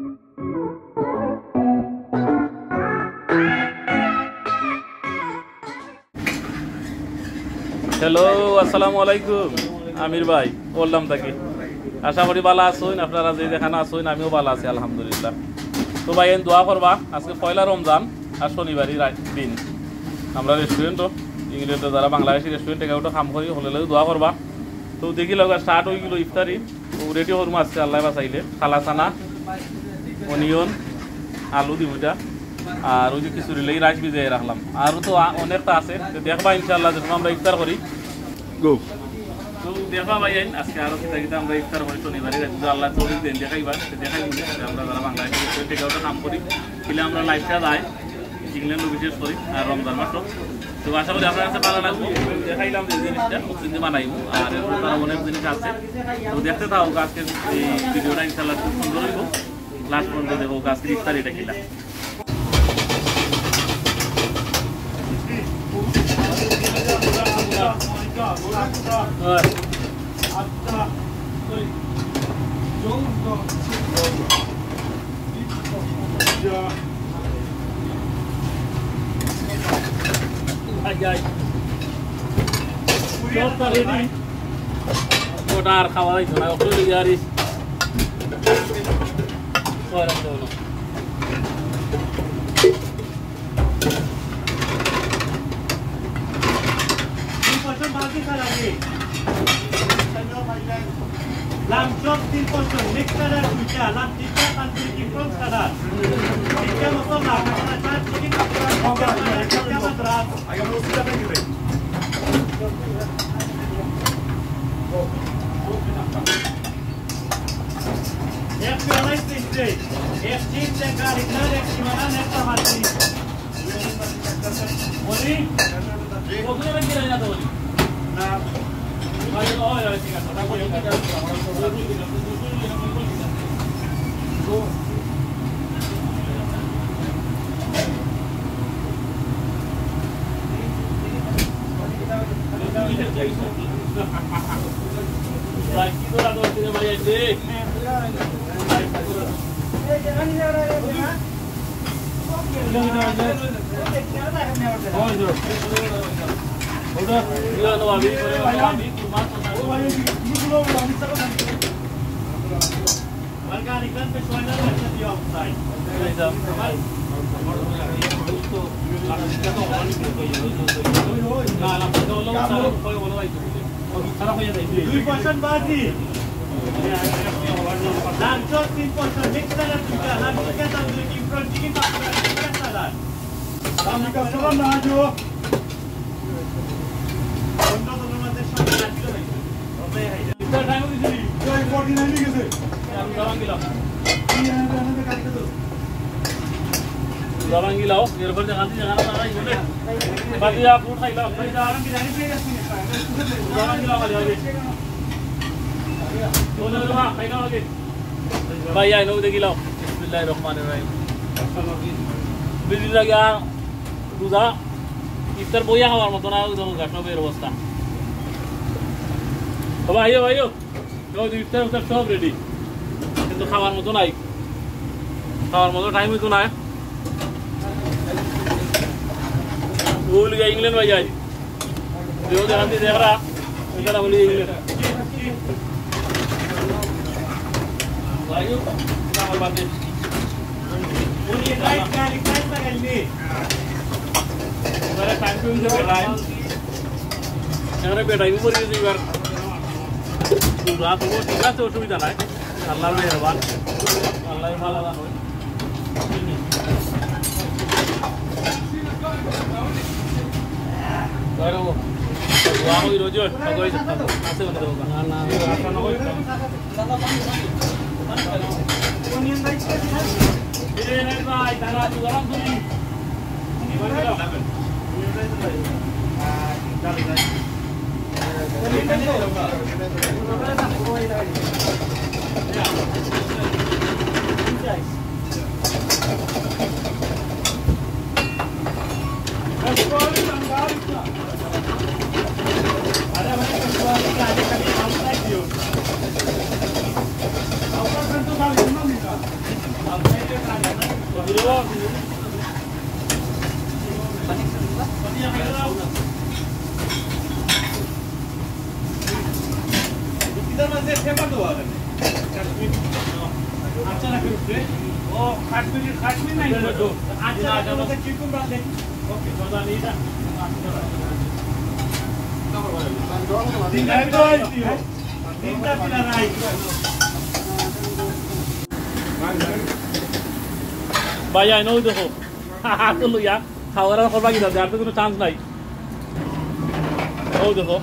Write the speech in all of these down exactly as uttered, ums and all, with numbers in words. Hello আসসালামু আলাইকুম আমির ভাই বললাম তাকে আশা করি ভালো আছেন আপনারা যে দেখানো আছেন আমিও ভালো আছি আলহামদুলিল্লাহ। তো ভাই এন দোয়া করবা আজকে পয়লা রমজান আর শনিবারই দিন আমরা রেস্টুরেন্ট ইংল্যান্ডে যারা বাংলাদেশি রেস্টুরেন্ট এগারোটা কাম করি হলে দোয়া করবা। তো দেখি লগা স্টার্ট হয়েগুলো ইফতারি তো রেডি হরম আসছে আল্লাহ বাঁচাইলে খালা চানা অনিয়ন আলু দিবটা আর ওই যে খিচুড়ি লেগে রাইস ভিজিয়ে রাখলাম আর তো অনেকটা আছে তো দেখবা ইনশাল্লাহ যখন আমরা ইফতার করি গো তো দেখা ভাই আজকে আরও কিতা আমরা ইফতার করি শনিবারে আল্লাহ চল্লিশ দিন দেখাইবার দেখাই আমরা যারা বাংলাদেশি টেকআউটে কাম করি কিনা আমরা লাইফটা যাই ইংল্যান্ডও বিশেষ করি আর রমজান মাস। তো আশা করি আপনার কাছে ভালো লাগবে দেখাইলাম যে জিনিসটা কিন্তু বানাইব আর এরপরে তারা অনেক জিনিস আছে তো দেখতে থাকুক আজকের এই ভিডিওটা ইনশাল্লাহ খুব সুন্দর হইব লাস্ট পর্যন্ত দেখো আজকের ইফতারিটা কিনা। আর খাওয়া দিত না লাম চপ তিন পশন মিক্স কালার দুইটা লাম টিকা কান্ট্রি ডিফারেন্স কালার টিকা মশলা কাঁচা চাট চিকেন কাঁচা টিকা মশলা আগে মশলা দিয়ে দিই এক পেলাই দিতে এক চিজ তে গাড়ির ডাইরেক্ট মানা নেতা মারি বলি ওগুলো কি রাইনা তো বলি না ভাই ওই ওই ঠিক আছে তারপরে ওটা আমরা তো বলি না তো রাখি দরা দরা তে মারি আছে এই যে আমি না না ওকে দাদা আমি না ওটা ইলা নো আমি আমি মাছ ও ভাই মুগুলো আমি সব জানি অর্গানিক কানতে সোনা লাগা দিও সাইড এই যে আমার বড় তো আজকে তো অনেক কই হই না না তো লোক সব কই বলো ভাই তুমি সারা হয়ে যাই দুই পার্সেন্ট বাকি দাম তো তিন পার্সেন্ট মিক্স করে দিটা না মিক্স করে দিলে কি ফ্রন্ট কি পাস করে সারা আমি কষ্ট না দিও भाई आई नो देखिलाओ बिस्मिल्लाह रहमान रहीम बिजी लगा दूजा ইফতার বইয়া খাওয়ার মতো না সবের অবস্থা ভাইও ভাইও ইফতার উফতার সব রেডি কিন্তু খাওয়ার মতো নাই খাওয়ার মতো টাইম হইতো না ইংল্যান্ড ভাই যাই দেখান দিয়ে দেখরা ওইখানে বলি ইংল্যান্ড मेरा टाइम पे मुझे टाइम मेरा बेटा ही मुझे इस बार रात को कितना तो सुविधा है अल्लाह ने मेहरबान अल्लाह ही वाला हो करो दुआ हो रोज कोई ऐसे बंद होगा ना ना ऐसा ना हो कोनियन भाई ये नहीं भाई तारा जुगाड़ दूंगी नहीं तो Bhai, I know the whole. Haha, tell ya. However, for Baghdad, there is no chance. Nahi. Oh, the whole.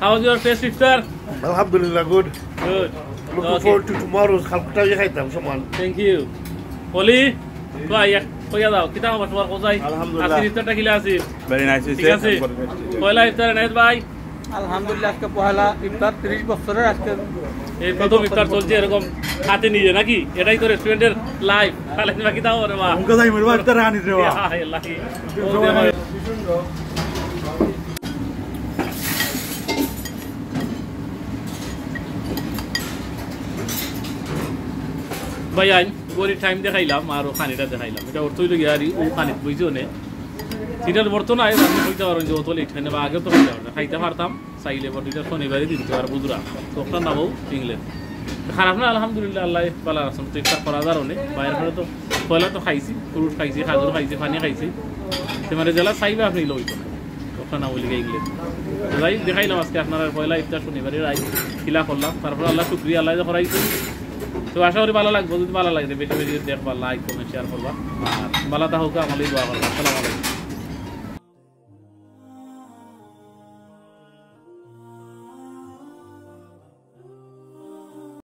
How was your first इफ्तार अल्हम्दुलिल्लाह good good looking forward to tomorrow's खालकटा ये खाइताम समान थैंक यू ओली Bhai, koya dao. Kita ho bashwar khozai. Alhamdulillah. Aapki iftar ta kila asi. Very nice. Thik ase. Koila iftar net bhai. Alhamdulillah aapka pohla iftar thirty bochorer aajke. Ei prothom iftar cholche erokom khate nije naki. Etai to restaurant er life. Khale ba kita ho re ba. Unka jai merwa iftar ani re ba. Ya Allah. Bhai aaj गोरी time দেখাইলাম আর ওখানেটা দেখাইলাম এটা অর্থই লাগি আর ওখানে বুঝিওনে serial বর্তন I আমি কইতে পারন যে ওতলে এখানে বা আগে তো হইলো না খাইতে পারতাম চাইলে বডিটা শনিবারই দিতে আর বুজরা তোটা নাও ইংল্যান্ড খারাপ না আলহামদুলিল্লাহ আল্লাহ ভালো আছেন তো ইফতার করা দারুনে বাইরে করে তো কইলা তো খাইছি ফ্রুট খাইছি খাজুর খাইছি পানি খাইছি তোমারে জেলা চাইবে আপনি লইতো তোটা নাও লাগি ইংল্যান্ড ভাই দেখাইলাম আজকে আপনারা কইলা ইফতার শনিবারই রাই খিলা করলাম তারপর আল্লাহ শুকরিয়া আল্লাহ যা করাইছে তো আশা করি ভালো লাগবে যদি ভালো লাগে ভিডিও দেখবা লাইক কমেন্ট শেয়ার করবা আর ভালো থাকো আমাদের দোয়া করবা আসসালামু আলাইকুম